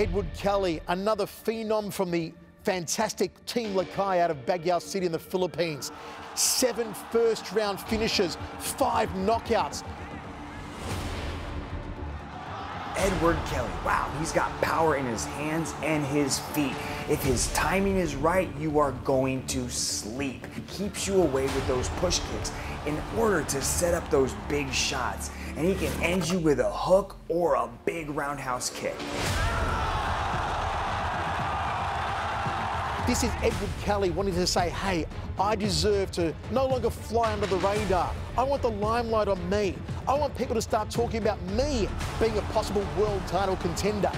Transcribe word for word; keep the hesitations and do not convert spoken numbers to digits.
Edward Kelly, another phenom from the fantastic Team Lakay out of Baguio City in the Philippines. Seven first-round finishes, five knockouts. Edward Kelly, wow, he's got power in his hands and his feet. If his timing is right, you are going to sleep. He keeps you away with those push kicks in order to set up those big shots. And he can end you with a hook or a big roundhouse kick. This is Edward Kelly wanting to say, hey, I deserve to no longer fly under the radar. I want the limelight on me. I want people to start talking about me being a possible world title contender.